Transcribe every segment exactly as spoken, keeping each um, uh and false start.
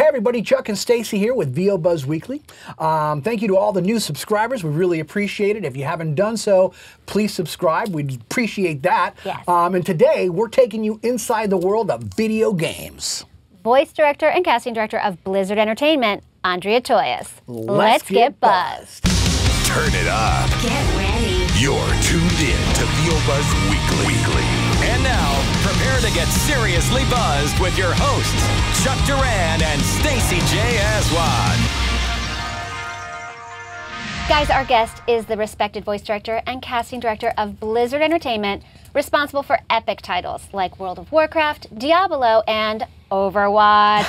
Hey everybody, Chuck and Stacey here with V O Buzz Weekly. Um, thank you to all the new subscribers. We really appreciate it. If you haven't done so, please subscribe. We'd appreciate that. Yes. Um, and today, we're taking you inside the world of video games. Voice director and casting director of Blizzard Entertainment, Andrea Toyias. Let's, Let's get, get buzzed. buzzed. Turn it up. Get ready. You're tuned in to V O Buzz Weekly. Weekly. And now, prepare to get seriously buzzed with your hosts, Chuck Duran and Stacey Aswad. Guys, our guest is the respected voice director and casting director of Blizzard Entertainment, responsible for epic titles like World of Warcraft, Diablo, and Overwatch.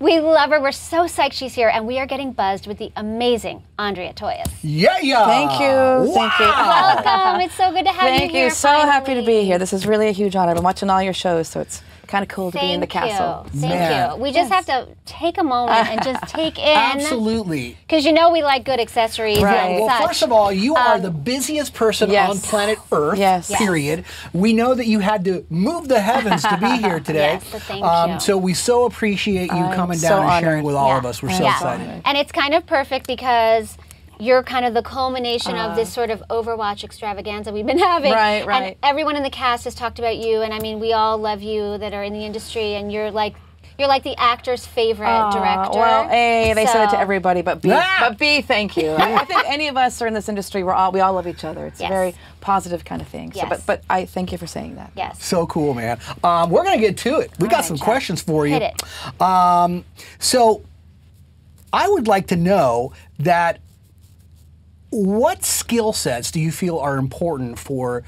We love her. We're so psyched she's here, and we are getting buzzed with the amazing Andrea Toyias. Yeah, yeah. Thank you. Wow. Thank you. Welcome. It's so good to have Thank you here. Thank you. So finally. happy to be here. This is really a huge honor. I've been watching all your shows, so it's kind of cool to Thank be in the castle. You. Thank yeah. you. We just yes. have to take a moment and just take in. Absolutely. Because you know we like good accessories right. and Well, such. First of all, you um, are the busiest person yes. on planet Earth, yes. period. Yes. We know that you had to move the heavens to be here today. Yes, so thank um, you. So we so appreciate you I'm coming so down honored. and sharing with all yeah. of us. We're yeah. so yeah. excited. And it's kind of perfect because you're kind of the culmination uh, of this sort of Overwatch extravaganza we've been having. Right, right. And everyone in the cast has talked about you, and I mean, we all love you that are in the industry, and you're like, you're like the actor's favorite uh, director. Well, A, they so. said it to everybody, but B, ah! but B, thank you. I, mean, I think any of us are in this industry, we're all, we all love each other. It's yes. a very positive kind of thing. Yes. So, but, but I thank you for saying that. Yes. So cool, man. Um, we're gonna get to it. We all got right, some Chuck. questions for you. Hit it. Um, so, I would like to know that what skill sets do you feel are important for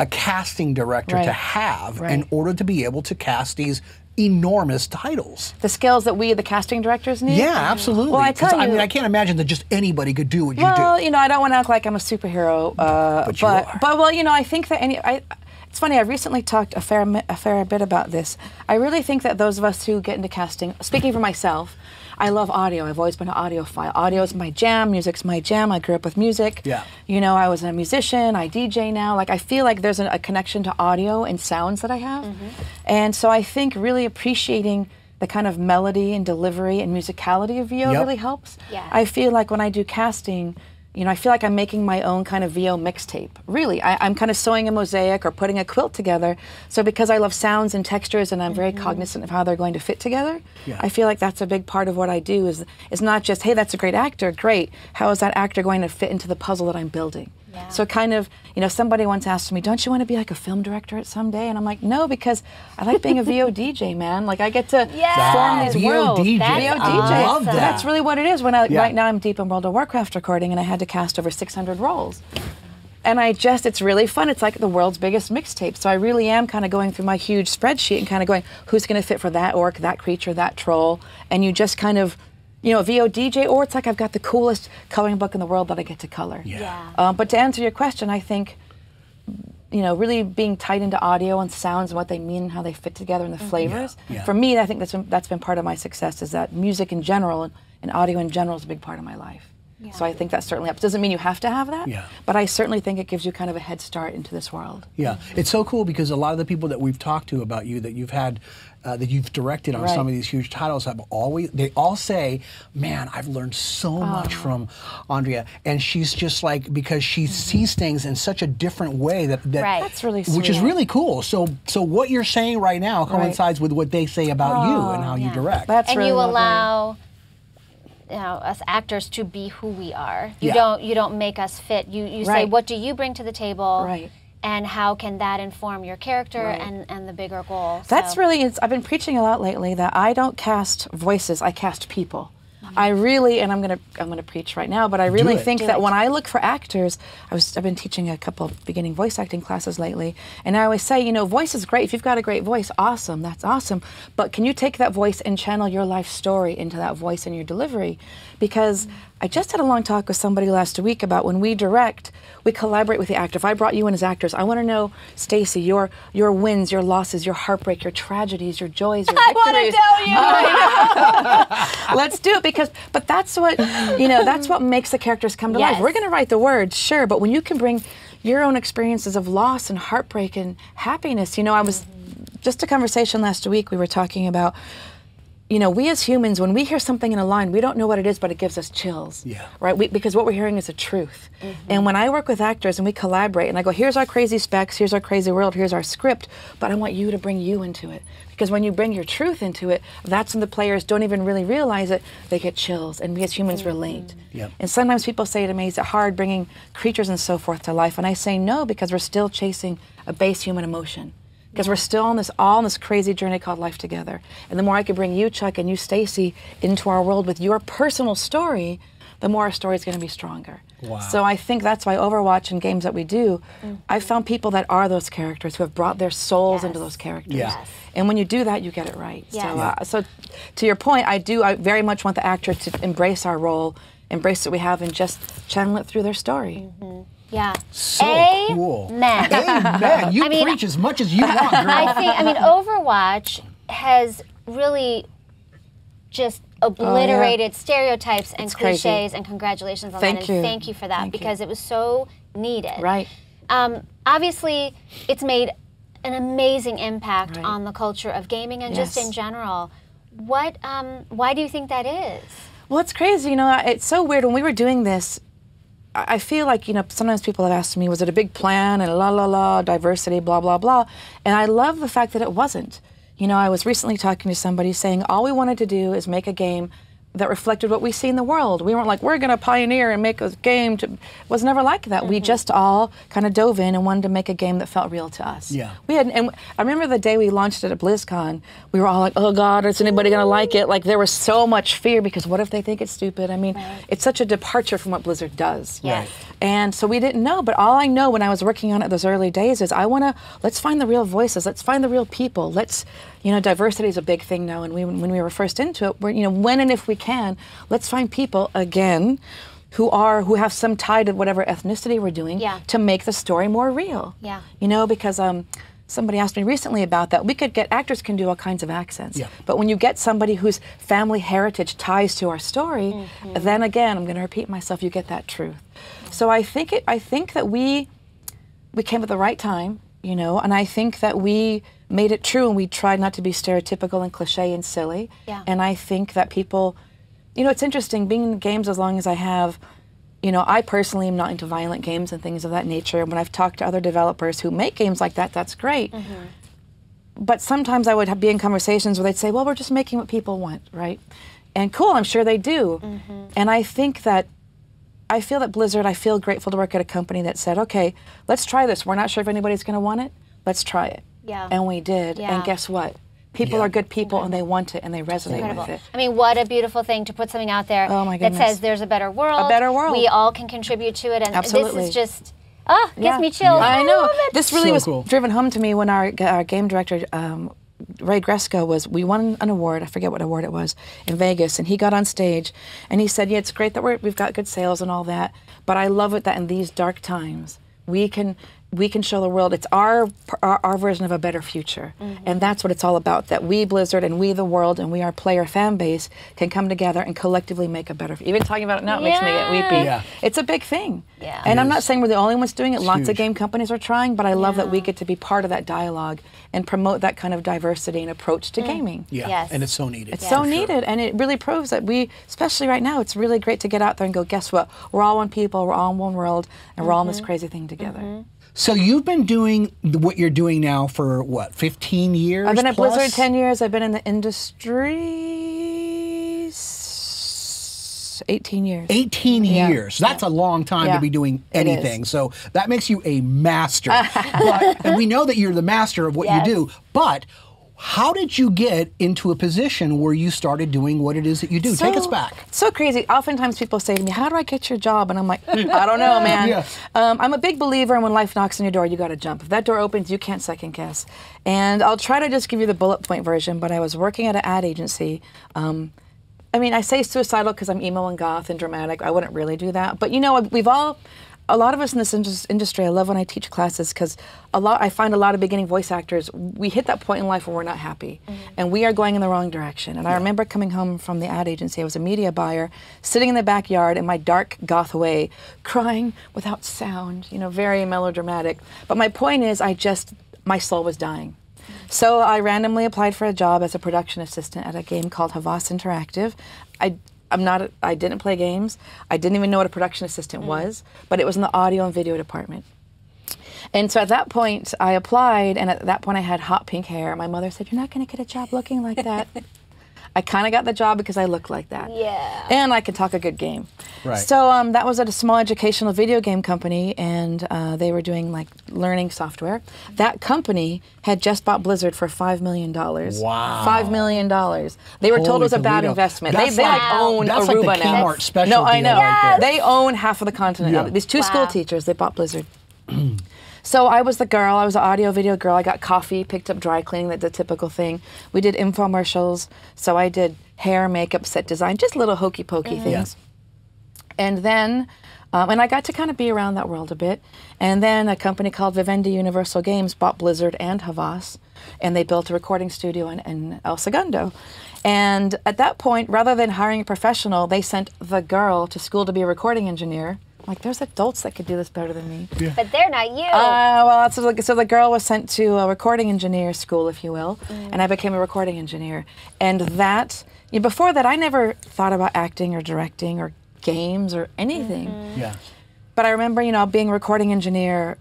a casting director right. to have right. in order to be able to cast these enormous titles? The skills that we, the casting directors, need? Yeah, absolutely. Well, I tell you, I mean, I can't imagine that just anybody could do what you well, do. Well, you know, I don't want to act like I'm a superhero. Uh, but you but, are. But, well, you know, I think that any... I, It's funny, I recently talked a fair, a fair bit about this. I really think that those of us who get into casting, speaking for myself, I love audio. I've always been an audiophile. Audio is my jam, music's my jam. I grew up with music. Yeah. You know, I was a musician, I D J now. Like, I feel like there's a, a connection to audio and sounds that I have. Mm-hmm. And so I think really appreciating the kind of melody and delivery and musicality of V O yep. really helps. Yeah. I feel like when I do casting, you know, I feel like I'm making my own kind of V O mixtape. Really, I, I'm kind of sewing a mosaic or putting a quilt together. So because I love sounds and textures and I'm very mm-hmm. cognizant of how they're going to fit together, yeah. I feel like that's a big part of what I do is, is not just, hey, that's a great actor, great. How is that actor going to fit into the puzzle that I'm building? Yeah. So kind of, you know, somebody once asked me, don't you want to be like a film director someday? And I'm like, no, because I like being a V O D J, man. Like, I get to yes. form these worlds. V O D J. I love that. That's really what it is. When I, yeah. Right now I'm deep in World of Warcraft recording, and I had to cast over six hundred roles. And I just, it's really fun. It's like the world's biggest mixtape. So I really am kind of going through my huge spreadsheet and kind of going, who's going to fit for that orc, that creature, that troll? And you just kind of... You know, V O D J, or it's like I've got the coolest coloring book in the world that I get to color. Yeah. yeah. Um, but to answer your question, I think, you know, really being tied into audio and sounds and what they mean and how they fit together and the mm-hmm. flavors. Yeah. Yeah. For me, I think that's been, that's been part of my success is that music in general and, and audio in general is a big part of my life. Yeah. So I think that certainly helps. Doesn't mean you have to have that, yeah. but I certainly think it gives you kind of a head start into this world. Yeah, it's so cool because a lot of the people that we've talked to about you that you've had, uh, that you've directed on right. some of these huge titles have always, they all say, man, I've learned so oh. much from Andrea. And she's just like, because she mm-hmm. sees things in such a different way that, that right. that's really sweet. Which is really cool. So so what you're saying right now coincides right. with what they say about oh, you and how yeah. you direct. That's and really you lovely. allow You know, us actors to be who we are. You yeah. don't you don't make us fit. You you right. say what do you bring to the table, right. and how can that inform your character right. and and the bigger goal. That's so. really. It's, I've been preaching a lot lately that I don't cast voices. I cast people. Mm-hmm. I really, and I'm gonna I'm gonna preach right now, but I really think do that it. when I look for actors, I was I've been teaching a couple of beginning voice acting classes lately, and I always say, you know, voice is great. If you've got a great voice, awesome, that's awesome. But can you take that voice and channel your life story into that voice and your delivery? Because mm-hmm. I just had a long talk with somebody last week about when we direct, we collaborate with the actor. If I brought you in as actors, I want to know, Stacey, your your wins, your losses, your heartbreak, your tragedies, your joys, your victories. I want to tell you. I know. Let's do it because, but that's what you know. That's what makes the characters come to yes. life. We're going to write the words, sure, but when you can bring your own experiences of loss and heartbreak and happiness, you know, I was mm-hmm. just a conversation last week. We were talking about you know, we as humans, when we hear something in a line, we don't know what it is, but it gives us chills, yeah. right? We, because what we're hearing is a truth. Mm-hmm. And when I work with actors and we collaborate and I go, here's our crazy specs, here's our crazy world, here's our script, but I want you to bring you into it. Because when you bring your truth into it, that's when the players don't even really realize it, they get chills, and we as humans mm-hmm. relate. Yeah. And sometimes people say to me, is it hard bringing creatures and so forth to life? And I say no, because we're still chasing a base human emotion. Because we're still on this, all on this crazy journey called life together. And the more I can bring you, Chuck, and you, Stacey, into our world with your personal story, the more our story's going to be stronger. Wow. So I think that's why Overwatch and games that we do, mm-hmm. I've found people that are those characters, who have brought their souls yes. into those characters. Yes. And when you do that, you get it right. Yes. So, uh, so to your point, I do I very much want the actor to embrace our role, embrace what we have, and just channel it through their story. Mm-hmm. Yeah. So Amen. cool. Amen. Amen. You I mean, preach as much as you want, girl. I think, I mean, Overwatch has really just obliterated oh, yeah. stereotypes and it's cliches, crazy. and congratulations on thank that. You. And thank you for that, thank because you. It was so needed. Right. Um, obviously, it's made an amazing impact right. on the culture of gaming and yes. just in general. What, um, why do you think that is? Well, it's crazy. You know, it's so weird. When we were doing this, I feel like, you know, sometimes people have asked me, was it a big plan and la la la, diversity, blah, blah, blah. And I love the fact that it wasn't. You know, I was recently talking to somebody saying, all we wanted to do is make a game that reflected what we see in the world. We weren't like, we're going to pioneer and make a game. To... It was never like that. Mm-hmm. We just all kind of dove in and wanted to make a game that felt real to us. Yeah. We had, and I remember the day we launched it at BlizzCon, we were all like, oh God, is anybody going to like it? Like, there was so much fear, because what if they think it's stupid? I mean, right. it's such a departure from what Blizzard does. Yes. And so we didn't know, but all I know when I was working on it those early days is I want to, let's find the real voices, let's find the real people, let's, you know, diversity is a big thing now, and we, when we were first into it, we're, you know, when and if we can, let's find people, again, who are, who have some tie to whatever ethnicity we're doing yeah. to make the story more real. Yeah. You know, because um, somebody asked me recently about that. We could get, actors can do all kinds of accents, yeah. but when you get somebody whose family heritage ties to our story, mm-hmm. then again, I'm going to repeat myself, you get that truth. So I think, it, I think that we, we came at the right time, you know, and I think that we made it true, and we tried not to be stereotypical and cliche and silly. Yeah. And I think that people, you know, it's interesting, being in games as long as I have, you know, I personally am not into violent games and things of that nature. When I've talked to other developers who make games like that, that's great. Mm-hmm. But sometimes I would have, be in conversations where they'd say, well, we're just making what people want, right? And cool, I'm sure they do. Mm-hmm. And I think that, I feel that Blizzard, I feel grateful to work at a company that said, okay, let's try this. We're not sure if anybody's gonna want it, let's try it. Yeah. And we did, yeah. and guess what? People yeah. are good people, incredible. And they want it, and they resonate incredible. With it. I mean, what a beautiful thing to put something out there oh my that says there's a better world. A better world. We all can contribute to it, and Absolutely. This is just, oh, it yeah. gives me chills. Yeah. I, I know. This really so was cool. driven home to me when our, our game director, um, Ray Gresko, was, we won an award, I forget what award it was, in Vegas, and he got on stage, and he said, yeah, it's great that we're, we've got good sales and all that, but I love it that in these dark times, we can... we can show the world it's our, our our version of a better future. Mm-hmm. And that's what it's all about, that we Blizzard and we the world and we our player fan base can come together and collectively make a better future. Even talking about it now, it yes. makes me get weepy. Yeah. It's a big thing. Yeah. And I'm not saying we're the only ones doing it. It's Lots huge. Of game companies are trying, but I love yeah. that we get to be part of that dialogue and promote that kind of diversity and approach to mm. gaming. Yeah, yes. and it's so needed. It's yes. so needed, and it really proves that we, especially right now, it's really great to get out there and go, guess what? We're all one people, we're all in one world, and mm-hmm. we're all in this crazy thing together. Mm-hmm. So you've been doing what you're doing now for, what, fifteen years? I've been at plus? Blizzard ten years. I've been in the industry eighteen years. eighteen yeah. years. That's yeah. a long time yeah. to be doing anything. So that makes you a master. but, and we know that you're the master of what yes. you do. But how did you get into a position where you started doing what it is that you do? So, take us back. So crazy. Oftentimes people say to me, how do I get your job? And I'm like, I don't know, man. Yeah. Um, I'm a big believer in when life knocks on your door, you got to jump. If that door opens, you can't second guess. And I'll try to just give you the bullet point version, but I was working at an ad agency. Um, I mean, I say suicidal because I'm emo and goth and dramatic. I wouldn't really do that. But you know, we've all... a lot of us in this industry, I love when I teach classes because a lot, I find a lot of beginning voice actors, we hit that point in life where we're not happy mm-hmm. and we are going in the wrong direction. And yeah. I remember coming home from the ad agency, I was a media buyer, sitting in the backyard in my dark goth way, crying without sound, you know, very melodramatic. But my point is I just, my soul was dying. So I randomly applied for a job as a production assistant at a game called Havas Interactive. I, I'm not, I didn't play games. I didn't even know what a production assistant mm. was, but it was in the audio and video department. And so at that point, I applied, and at that point I had hot pink hair. My mother said, "You're not going to get a job looking like that." I kind of got the job because I looked like that. Yeah. And I could talk a good game. Right. So um, that was at a small educational video game company, and uh, they were doing like learning software. That company had just bought Blizzard for five million dollars. Wow. five million dollars. They were Holy told it was a bad investment. That's they they like, like own that's Aruba like the now. Kmart special no, I know. Yes. Right there. They own half of the continent. Yeah. These two wow. school teachers, they bought Blizzard. So I was the girl, I was an audio video girl. I got coffee, picked up dry cleaning, that's the typical thing. We did infomercials, so I did hair, makeup, set design, just little hokey pokey mm-hmm. things. Yeah. And then, um, and I got to kind of be around that world a bit. And then a company called Vivendi Universal Games bought Blizzard and Havas, and they built a recording studio in, in El Segundo. And at that point, rather than hiring a professional, they sent the girl to school to be a recording engineer. Like, there's adults that could do this better than me. Yeah. But they're not you. Uh, well, so the, so the girl was sent to a recording engineer school, if you will, mm. and I became a recording engineer. And that, you know, before that, I never thought about acting or directing or games or anything. Mm-hmm. Yeah. But I remember, you know, being a recording engineer,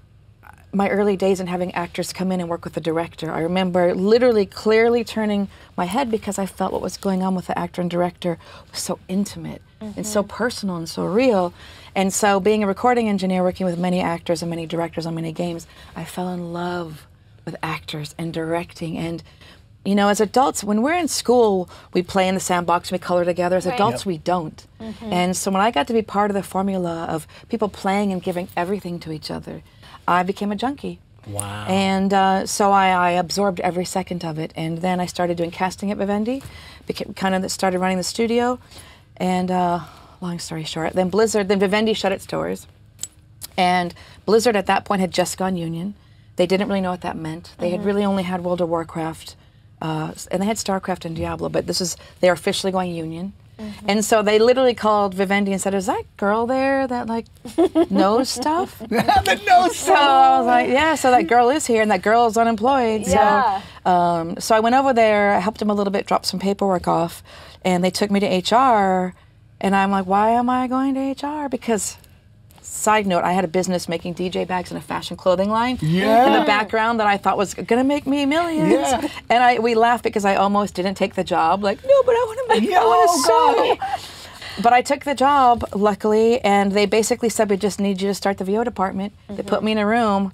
my early days and having actors come in and work with the director. I remember literally clearly turning my head because I felt what was going on with the actor and director was so intimate. Mm-hmm. And so personal and so real. And so being a recording engineer, working with many actors and many directors on many games, I fell in love with actors and directing. And, you know, as adults, when we're in school, we play in the sandbox, we color together. As right. adults, yep. we don't. Mm-hmm. And so when I got to be part of the formula of people playing and giving everything to each other, I became a junkie. Wow. And uh, so I, I absorbed every second of it. And then I started doing casting at Vivendi, became, kind of started running the studio. And uh, long story short, then Blizzard, then Vivendi shut its doors. And Blizzard at that point had just gone union. They didn't really know what that meant. They mm-hmm. had really only had World of Warcraft, uh, and they had Starcraft and Diablo, but this is, they're officially going union. Mm-hmm. And so they literally called Vivendi and said, "Is that girl there that like knows stuff?" The knows so stuff. I was like, "Yeah." So that girl is here, and that girl is unemployed. Yeah. So, um, so I went over there. I helped him a little bit, dropped some paperwork off, and they took me to H R. And I'm like, "Why am I going to H R?" Because, side note, I had a business making D J bags and a fashion clothing line yeah. in the background that I thought was gonna make me millions. Yeah. And I we laughed because I almost didn't take the job. Like, no, but I want to make. Yeah, I want to oh, sew. But I took the job, luckily, and they basically said, "We just need you to start the V O department." Mm-hmm. They put me in a room,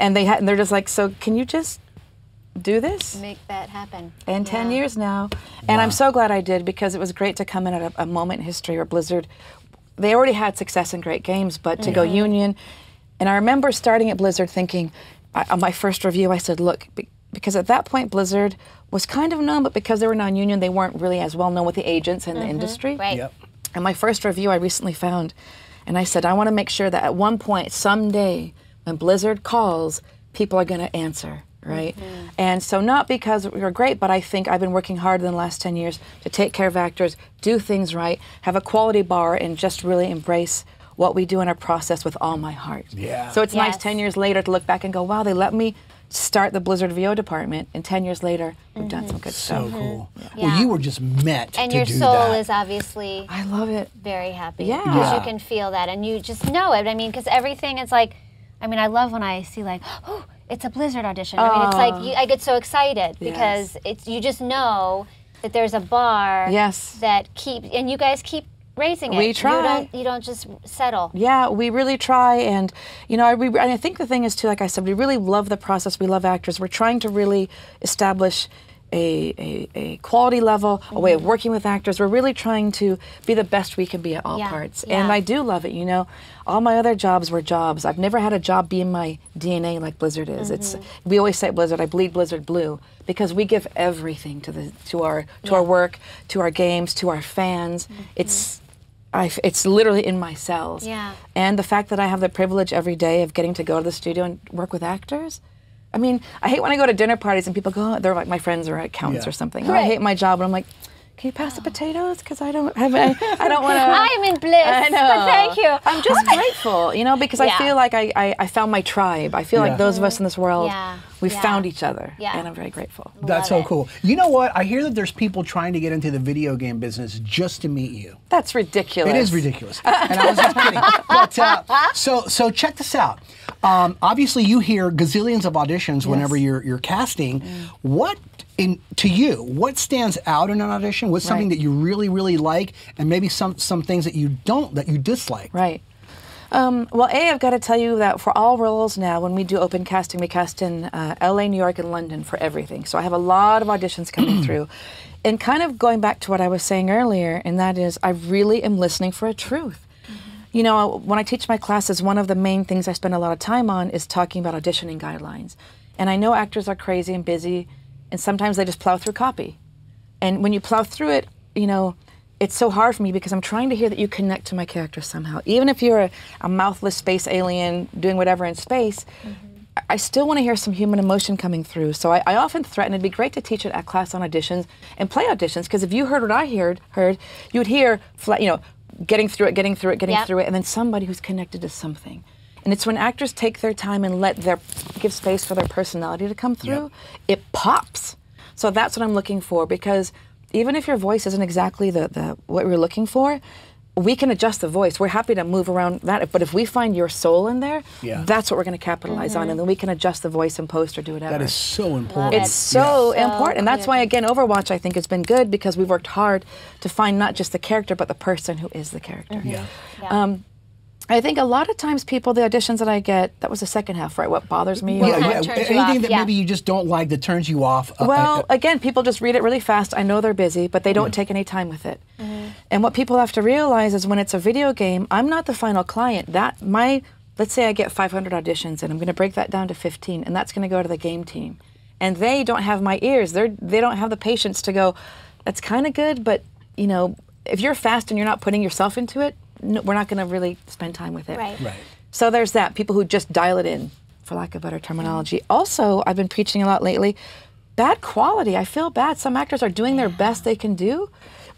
and they had, and they're just like, "So can you just do this? Make that happen." And yeah. ten years now, and wow. I'm so glad I did, because it was great to come in at a, a moment in history where Blizzard. They already had success in great games, but to mm-hmm. go union, and I remember starting at Blizzard thinking, I, on my first review, I said, look, be, because at that point Blizzard was kind of known, but because they were non-union, they weren't really as well known with the agents and mm-hmm. the industry. Right. Yep. And my first review I recently found, and I said, I want to make sure that at one point, someday, when Blizzard calls, people are going to answer. Right? Mm-hmm. And so not because we were great, but I think I've been working hard in the last ten years to take care of actors, do things right, have a quality bar, and just really embrace what we do in our process with all my heart. Yeah. So it's yes. nice ten years later to look back and go, wow, they let me start the Blizzard V O department, and ten years later, we've mm-hmm. done some good so stuff. So cool. Yeah. Yeah. Well, you were just meant and to do that. And your soul is obviously I love it. Very happy. Yeah. Because yeah. you can feel that, and you just know it. I mean, because everything is like, I mean, I love when I see like, oh, it's a Blizzard audition. Uh, I mean, it's like, you, I get so excited because yes. it's you just know that there's a bar yes. that keeps, and you guys keep raising it. We try. You don't, you don't just settle. Yeah, we really try. And, you know, I, we, and I think the thing is too, like I said, we really love the process. We love actors. We're trying to really establish A, a, a quality level, mm-hmm. a way of working with actors. We're really trying to be the best we can be at all yeah, parts. Yeah. And I do love it, you know. All my other jobs were jobs. I've never had a job be in my D N A like Blizzard is. Mm-hmm. It's we always say at Blizzard, I bleed Blizzard blue, because we give everything to the to our to yeah. our work, to our games, to our fans. Mm-hmm. It's I, it's literally in my cells. Yeah. And the fact that I have the privilege every day of getting to go to the studio and work with actors, I mean, I hate when I go to dinner parties and people go, oh, they're like, my friends are accountants yeah. or something. Right. I hate my job, and I'm like, Can you pass oh. the potatoes? Because I don't have I, I don't want to. I'm in bliss. I know. But thank you. I'm just grateful, you know, because yeah. I feel like I, I, I found my tribe. I feel yeah. like those of us in this world, yeah. we yeah. found each other. Yeah. And I'm very grateful. Love That's so it. cool. You know what? I hear that there's people trying to get into the video game business just to meet you. That's ridiculous. It is ridiculous. And I was just kidding. But, uh, so, so check this out. Um, obviously, you hear gazillions of auditions yes. whenever you're, you're casting. Mm. What In, to you, what stands out in an audition? What's something right. that you really, really like, and maybe some some things that you don't, that you dislike? Right. Um, well, A, I've got to tell you that for all roles now, when we do open casting, we cast in uh, L A, New York, and London for everything. So I have a lot of auditions coming through. And kind of going back to what I was saying earlier, and that is I really am listening for a truth. You know, when I teach my classes, one of the main things I spend a lot of time on is talking about auditioning guidelines. And I know actors are crazy and busy, and sometimes they just plow through copy. And when you plow through it, you know, it's so hard for me because I'm trying to hear that you connect to my character somehow. Even if you're a, a mouthless space alien doing whatever in space, mm-hmm. I still want to hear some human emotion coming through. So I, I often threaten, it'd be great to teach it at class on auditions and play auditions, because if you heard what I heard, heard you would hear, flat, you know, getting through it, getting through it, getting yep. through it, and then somebody who's connected to something. And it's when actors take their time and let their, give space for their personality to come through, yep. it pops. So that's what I'm looking for, because even if your voice isn't exactly the, the what we're looking for, we can adjust the voice. We're happy to move around that, but if we find your soul in there, yeah. that's what we're going to capitalize mm-hmm. on, and then we can adjust the voice and post or do whatever. That is so important. It's so yes. important. And that's why, again, Overwatch, I think, has been good, because we've worked hard to find not just the character, but the person who is the character. Mm-hmm. Yeah. yeah. Um, I think a lot of times people, the auditions that I get, that was the second half, right? What bothers me? Well, yeah, yeah. Anything off, that yeah. maybe you just don't like that turns you off. Uh, well, uh, uh, again, people just read it really fast. I know they're busy, but they don't yeah. take any time with it. Mm-hmm. And what people have to realize is when it's a video game, I'm not the final client. That my, let's say I get five hundred auditions, and I'm going to break that down to fifteen, and that's going to go to the game team. And they don't have my ears. They're, they don't have the patience to go, that's kind of good, but, you know, if you're fast and you're not putting yourself into it, no, we're not going to really spend time with it. Right. Right. So there's that, people who just dial it in, for lack of better terminology. Also, I've been preaching a lot lately, bad quality. I feel bad. Some actors are doing their best they can do,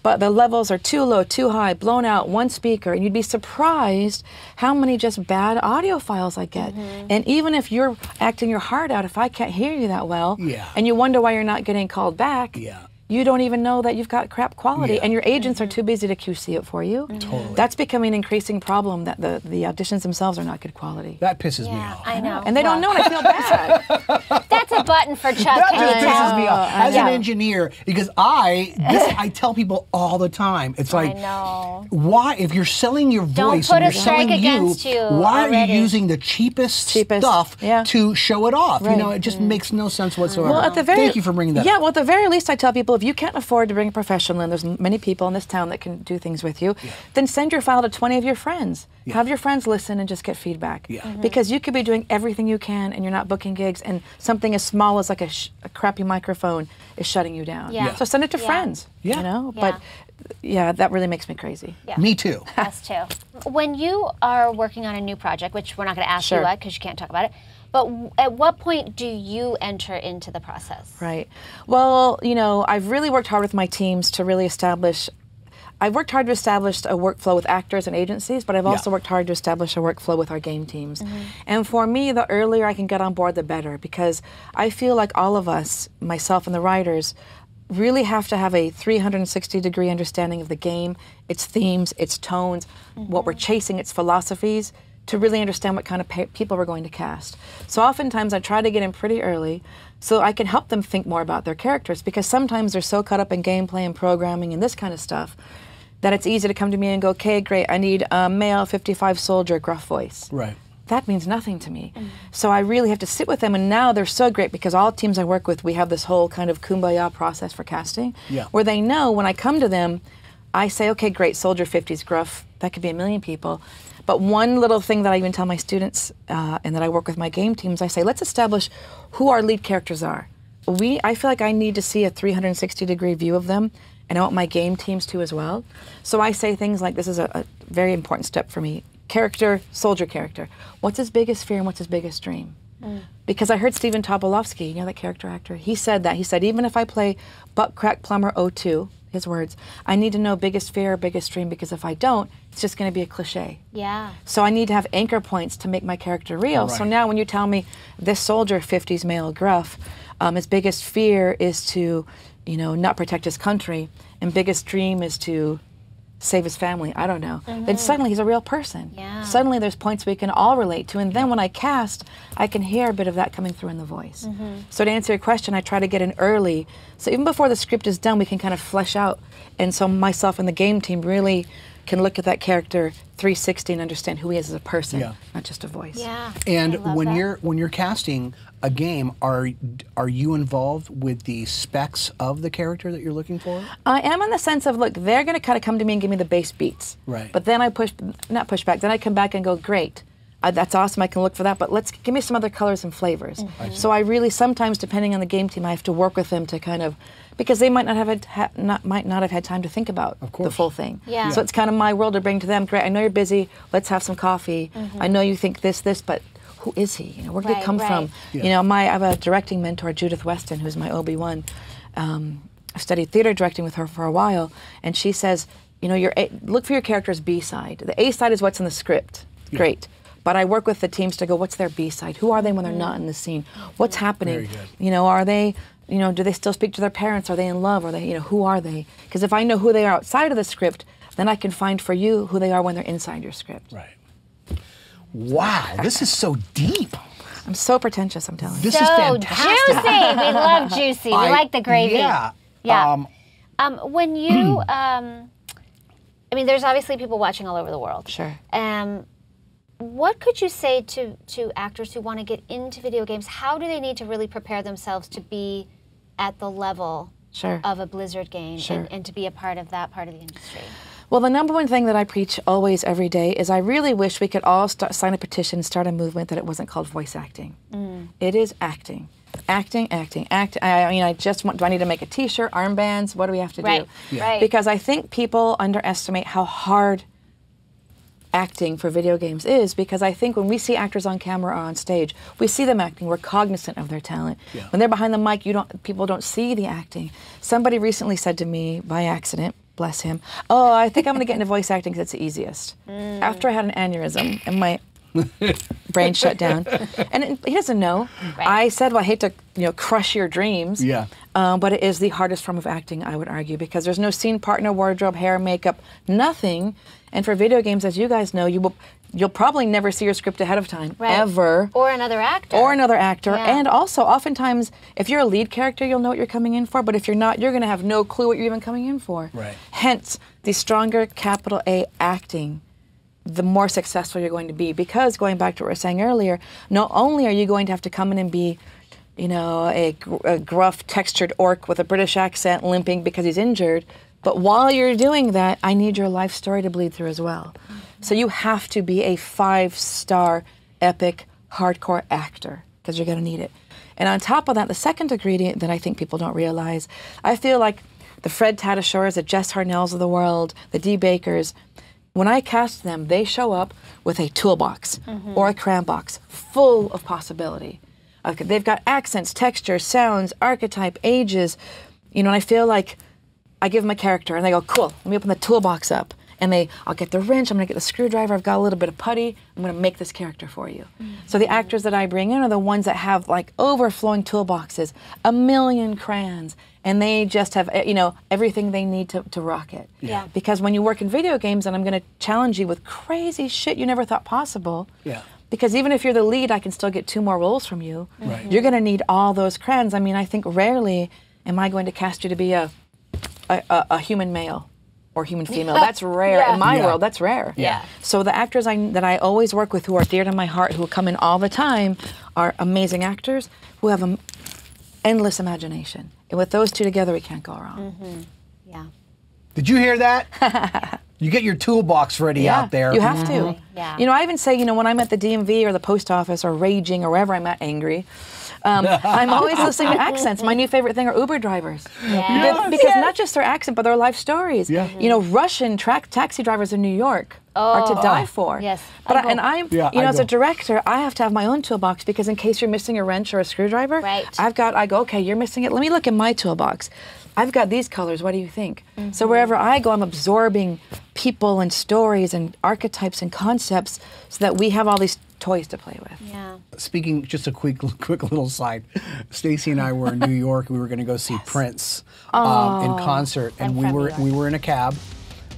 but the levels are too low, too high, blown out, one speaker, and you'd be surprised how many just bad audio files I get. Mm-hmm. And even if you're acting your heart out, if I can't hear you that well, yeah. and you wonder why you're not getting called back, yeah. you don't even know that you've got crap quality, yeah. and your agents mm-hmm. are too busy to Q C it for you. Mm-hmm. Totally. That's becoming an increasing problem, that the, the auditions themselves are not good quality. That pisses yeah, me off. I know. And they well. don't know, and I feel bad. That's a button for Chuck. That just pisses me off. As yeah. an engineer, because I, this, I tell people all the time, it's like, I know. why, if you're selling your voice and you're selling you, you, why already. are you using the cheapest, cheapest. stuff yeah. to show it off? Right. You know, it just mm. makes no sense whatsoever. Well, at the very, Thank you for bringing that yeah, up. Yeah, well, at the very least, I tell people, if you can't afford to bring a professional in, there's many people in this town that can do things with you, yeah. then send your file to twenty of your friends. Yeah. Have your friends listen and just get feedback. Yeah. Mm-hmm. Because you could be doing everything you can and you're not booking gigs, and something as small as like a, sh a crappy microphone is shutting you down. Yeah. Yeah. So send it to yeah. friends, yeah. you know? Yeah. But yeah, that really makes me crazy. Yeah. Me too. Us too. When you are working on a new project, which we're not going to ask sure. you what, because you can't talk about it, but at what point do you enter into the process? Right. Well, you know, I've really worked hard with my teams to really establish, I've worked hard to establish a workflow with actors and agencies, but I've yeah. also worked hard to establish a workflow with our game teams. Mm-hmm. And for me, the earlier I can get on board, the better, because I feel like all of us, myself and the writers, really have to have a three hundred sixty degree understanding of the game, its themes, its tones, mm-hmm. what we're chasing, its philosophies, to really understand what kind of people we're going to cast. So oftentimes I try to get in pretty early so I can help them think more about their characters, because sometimes they're so caught up in gameplay and programming and this kind of stuff that it's easy to come to me and go, okay, great, I need a male fifty-five soldier, gruff voice. Right. That means nothing to me. Mm-hmm. So I really have to sit with them, and now they're so great because all teams I work with, we have this whole kind of kumbaya process for casting yeah. where they know when I come to them, I say, okay, great, soldier fifties, gruff, that could be a million people. But one little thing that I even tell my students uh, and that I work with my game teams, I say, let's establish who our lead characters are. We, I feel like I need to see a three hundred sixty degree view of them, and I want my game teams to as well. So I say things like, this is a, a very important step for me, character, soldier character. What's his biggest fear and what's his biggest dream? Mm. Because I heard Stephen Tobolowsky, you know, that character actor, he said that. He said, even if I play butt crack plumber oh two, his words, I need to know biggest fear, biggest dream, because if I don't, it's just going to be a cliche. Yeah. So I need to have anchor points to make my character real. Right. So now when you tell me this soldier, fifties male gruff, um, his biggest fear is to, you know, not protect his country, and biggest dream is to save his family, I don't know. Mm-hmm. Then suddenly he's a real person. Yeah. Suddenly there's points we can all relate to, and then when I cast, I can hear a bit of that coming through in the voice. Mm-hmm. So to answer your question, I try to get in early, so even before the script is done, we can kind of flesh out, and so myself and the game team really can look at that character three sixty and understand who he is as a person, yeah. not just a voice. Yeah. And when that. you're when you're casting a game, are are you involved with the specs of the character that you're looking for? I am, in the sense of, look, they're going to kind of come to me and give me the base beats. Right. But then I push, not push back. Then I come back and go, great, uh, that's awesome. I can look for that. But let's give me some other colors and flavors. Mm-hmm. So I really sometimes, depending on the game team, I have to work with them to kind of. Because they might not have had, ha, not might not have had time to think about the full thing. Yeah. Yeah. So it's kind of my world to bring to them. Great, I know you're busy. Let's have some coffee. Mm-hmm. I know you think this, this, but who is he? You know, where did right, he come right. from? Yeah. You know, my I have a directing mentor, Judith Weston, who's my O B one. Um, I've studied theater directing with her for a while, and she says, you know, your a, look for your character's B side. The A side is what's in the script. Yeah. Great. But I work with the teams to go, what's their B side? Who are they when they're not in the scene? What's happening? You know, are they, you know, do they still speak to their parents? Are they in love? Are they, you know, who are they? Because if I know who they are outside of the script, then I can find for you who they are when they're inside your script. Right. Wow, this is so deep. I'm so pretentious, I'm telling you. This so is fantastic. Juicy. We love juicy. We I, like the gravy. Yeah. Yeah. Um, um, when you, um, I mean, there's obviously people watching all over the world. Sure. Um, What could you say to, to actors who want to get into video games? How do they need to really prepare themselves to be at the level sure. of a Blizzard game sure. and, and to be a part of that part of the industry? Well, the number one thing that I preach always every day is I really wish we could all start, sign a petition and start a movement that it wasn't called voice acting. Mm. It is acting. Acting, acting, acting. I mean, I just want, do I need to make a t-shirt, armbands? What do we have to right. do? Yeah. Right. Because I think people underestimate how hard acting for video games is, because I think when we see actors on camera or on stage, we see them acting, we're cognizant of their talent. Yeah. When they're behind the mic, you don't, people don't see the acting. Somebody recently said to me, by accident, bless him, oh, I think I'm gonna get into voice acting because it's the easiest. Mm. After I had an aneurysm and my brain shut down, and it, he doesn't know. Right. I said, well, I hate to you know, crush your dreams, yeah. um, but it is the hardest form of acting, I would argue, because there's no scene partner, wardrobe, hair, makeup, nothing. And for video games, as you guys know, you will, you'll probably never see your script ahead of time, right. ever. Or another actor. Or another actor. Yeah. And also, oftentimes, if you're a lead character, you'll know what you're coming in for, but if you're not, you're going to have no clue what you're even coming in for. Right. Hence, the stronger capital A acting, the more successful you're going to be. Because, going back to what we were saying earlier, not only are you going to have to come in and be, you know, a, a gruff, textured orc with a British accent limping because he's injured, but while you're doing that, I need your life story to bleed through as well. Mm-hmm. So you have to be a five-star, epic, hardcore actor, because you're going to need it. And on top of that, the second ingredient that I think people don't realize, I feel like the Fred Tatasciores, the Jess Harnells of the world, the D. Bakers, when I cast them, they show up with a toolbox mm-hmm. or a crayon box full of possibility. Okay, they've got accents, textures, sounds, archetype, ages. You know, and I feel like I give them a character and they go, cool, let me open the toolbox up. And they, I'll get the wrench, I'm gonna get the screwdriver, I've got a little bit of putty, I'm gonna make this character for you. Mm-hmm. So the actors that I bring in are the ones that have like overflowing toolboxes, a million crayons, and they just have, you know, everything they need to, to rock it. Yeah. Because when you work in video games, and I'm gonna challenge you with crazy shit you never thought possible, yeah. because even if you're the lead, I can still get two more roles from you. Right. You're gonna need all those crayons. I mean, I think rarely am I going to cast you to be a A, a, a human male or human female. That's rare. Yeah. In my yeah. world, that's rare. Yeah. So the actors I, that I always work with, who are dear to my heart, who come in all the time, are amazing actors who have an endless imagination. And with those two together, we can't go wrong. Mm-hmm. Yeah. Did you hear that? You get your toolbox ready yeah, out there. You have mm-hmm. to. Yeah. You know, I even say, you know, when I'm at the D M V or the post office or raging or wherever I'm at, angry, Um, I'm always listening to accents. My new favorite thing are Uber drivers. Yes. Because yes. not just their accent, but their life stories. Yeah. Mm-hmm. You know, Russian tra taxi drivers in New York oh. are to die for. Yes. But I I, and I'm, yeah, you know, I as go. a director, I have to have my own toolbox, because in case you're missing a wrench or a screwdriver, right. I've got, I go, okay, you're missing it. Let me look in my toolbox. I've got these colors, what do you think? Mm-hmm. So wherever I go, I'm absorbing people and stories and archetypes and concepts so that we have all these toys to play with. Yeah. Speaking, just a quick quick little side, Stacey and I were in New York. We were going to go see yes. Prince um, oh, in concert, and we were we were in a cab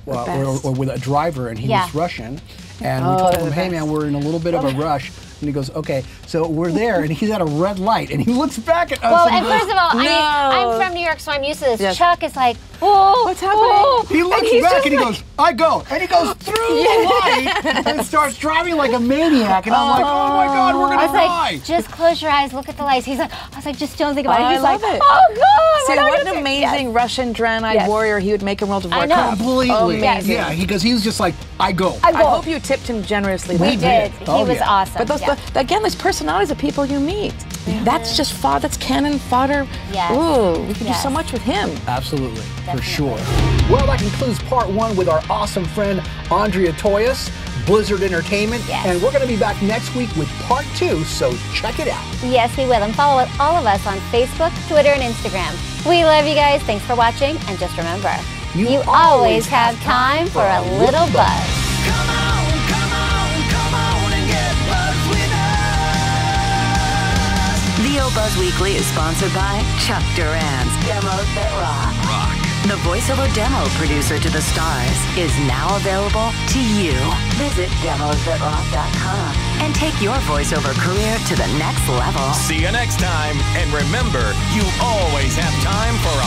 uh, or, or with a driver, and he yeah. was Russian, and oh, we told him, hey man, we're in a little bit of a rush. And he goes, okay, so we're there, and he's at a red light, and he looks back at us. Well, and, and first goes, of all, no. I mean, I'm from New York, so I'm used to this. Yes. Chuck is like, oh, what's happening? Oh. He looks and back, and he like, goes, I go. And he goes through yeah. the light and starts driving like a maniac. And I'm like, oh my God, we're going to die. I was like, just close your eyes, look at the lights. He's like, I was like, just don't think about it. He's I love like, it. Oh God. See, what an amazing yes. Russian Draenei yes. warrior he would make in World of Warcraft. I know. Completely. Amazing. Yeah, because he, he was just like, I go. I go. I hope you tipped him generously. We did. did. He oh, was yeah. awesome. But those, yeah. the, again, those personalities of people you meet. Mm-hmm. That's just fodder, that's cannon fodder. Yes. Ooh, we can yes. do so much with him. Absolutely, Definitely. for sure. Well, that concludes part one with our awesome friend, Andrea Toyias, Blizzard Entertainment. Yes. And we're going to be back next week with part two, so check it out. Yes, we will. And follow all of us on Facebook, Twitter, and Instagram. We love you guys. Thanks for watching. And just remember, you, you always have time for a little buzz. buzz. Come on. V O Buzz Weekly is sponsored by Chuck Duran's Demos That Rock. Rock. The voiceover demo producer to the stars is now available to you. Visit demos that rock dot com and take your voiceover career to the next level. See you next time, and remember, you always have time for